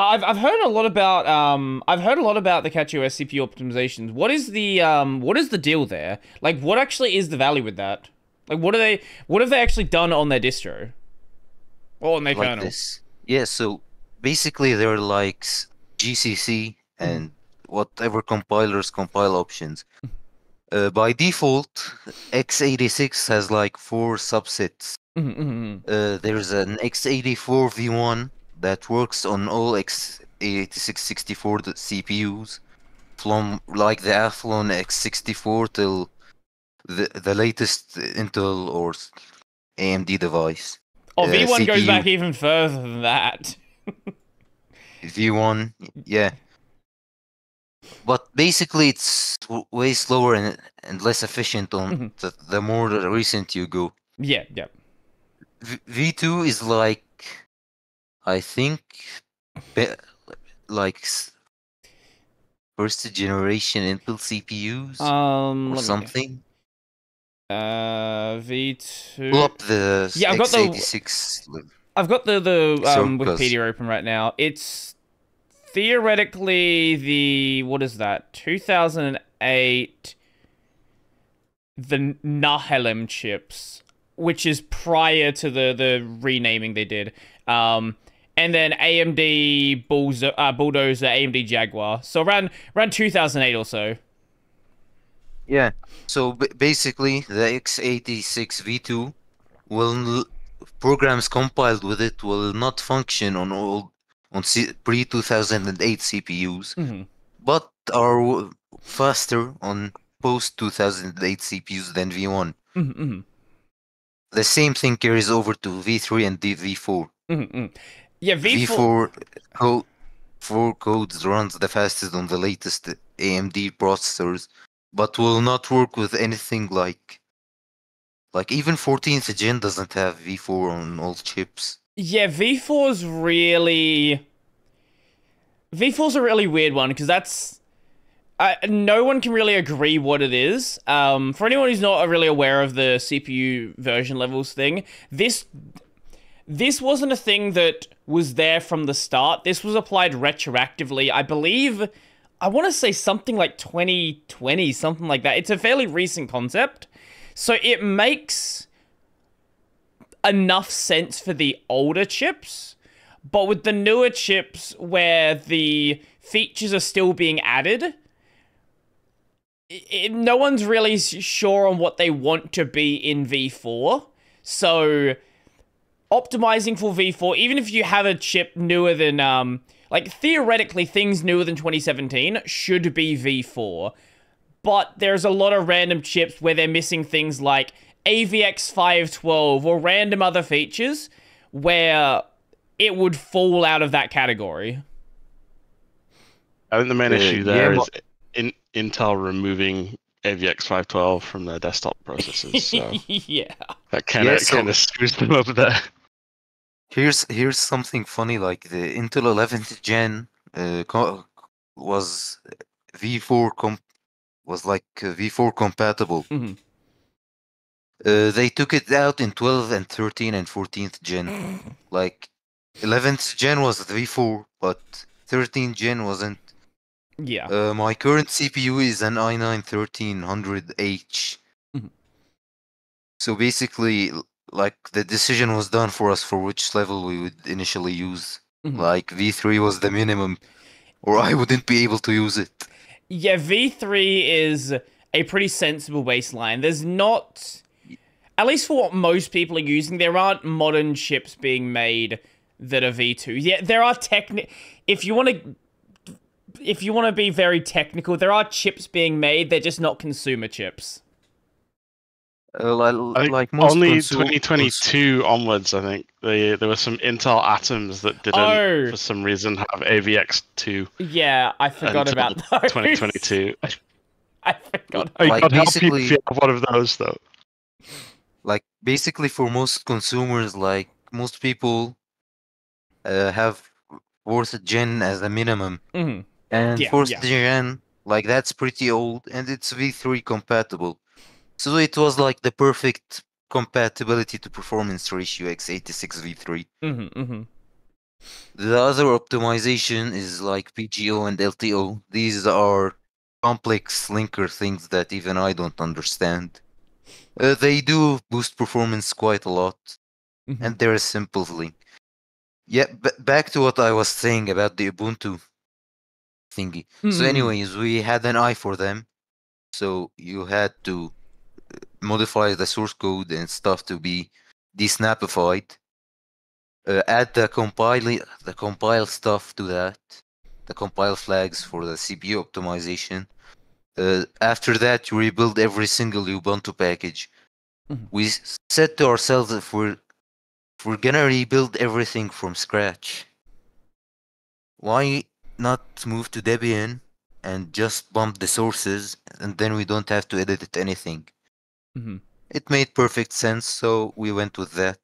I've heard a lot about the CachyOS CPU optimizations. What is the deal there? Like, what actually is the value with that? Like, what have they actually done on their distro or on their kernel? This. Yeah, so basically they're like GCC and whatever compilers compile options. By default, x86 has like 4 subsets. There's an x84 v1 that works on all x86-64 CPUs from like the Athlon x64 till the latest Intel or AMD device. Oh, v1 goes back even further than that. v1, yeah. But basically, it's way slower and less efficient on the more recent you go. Yeah, yeah. V2 is like, I think, like first generation Intel CPUs or something. V2. Pull up the x86. I've got the Wikipedia open right now. It's theoretically the, what is that, 2008, the Nehalem chips, which is prior to the renaming they did. And then AMD Bulldozer, AMD Jaguar. So around 2008 or so. Yeah. So basically, the x86 v2 will, programs compiled with it will not function on all pre-2008 CPUs, but are faster on post-2008 CPUs than V1. The same thing carries over to V3 and V4. Yeah, V4 codes runs the fastest on the latest AMD processors, but will not work with anything like even 14th gen doesn't have V4 on all chips. Yeah, V4's a really weird one, because that's, no one can really agree what it is. For anyone who's not really aware of the CPU version levels thing, this wasn't a thing that was there from the start. This was applied retroactively, I believe. I want to say something like 2020, something like that. It's a fairly recent concept, so it makes enough sense for the older chips, but with the newer chips where the features are still being added, no one's really sure on what they want to be in V4. So optimizing for V4, even if you have a chip newer than like theoretically things newer than 2017 should be V4, but there's a lot of random chips where they're missing things like AVX512 or random other features where it would fall out of that category. I think the main issue there is Intel removing AVX512 from their desktop processors. So yeah, that kind of screws them up there. Here's something funny, like the Intel 11th gen was V4 compatible. They took it out in 12 and 13 and 14th gen. Like 11th gen was the V4, but 13th gen wasn't. Yeah. My current CPU is an i9-1300H. So basically, like the decision was done for us for which level we would initially use. Like V3 was the minimum, or I wouldn't be able to use it. Yeah, V3 is a pretty sensible baseline. There's not, at least for what most people are using, there aren't modern chips being made that are V2. Yeah, there are if you want to be very technical, there are chips being made. They're just not consumer chips. Like most only 2022 onwards, I think there were some Intel Atoms that didn't, for some reason, have AVX2. Yeah, I forgot about those. 2022. I forgot. Like, basically, help you have one of those though. Like, basically, for most consumers, like, most people have 4th gen as a minimum. And 4th gen, like, that's pretty old, and it's V3 compatible. So it was, like, the perfect compatibility to performance ratio x86 V3. The other optimization is like PGO and LTO. These are complex linker things that even I don't understand. They do boost performance quite a lot, and they're simple thing. Yeah, back to what I was saying about the Ubuntu thingy. So anyways, we had an eye for them, so you had to modify the source code and stuff to be desnapified. Add the compile stuff to that, the compile flags for the CPU optimization. After that, you rebuild every single Ubuntu package. We said to ourselves, if we're gonna rebuild everything from scratch, why not move to Debian and just bump the sources, and then we don't have to edit anything? It made perfect sense, so we went with that.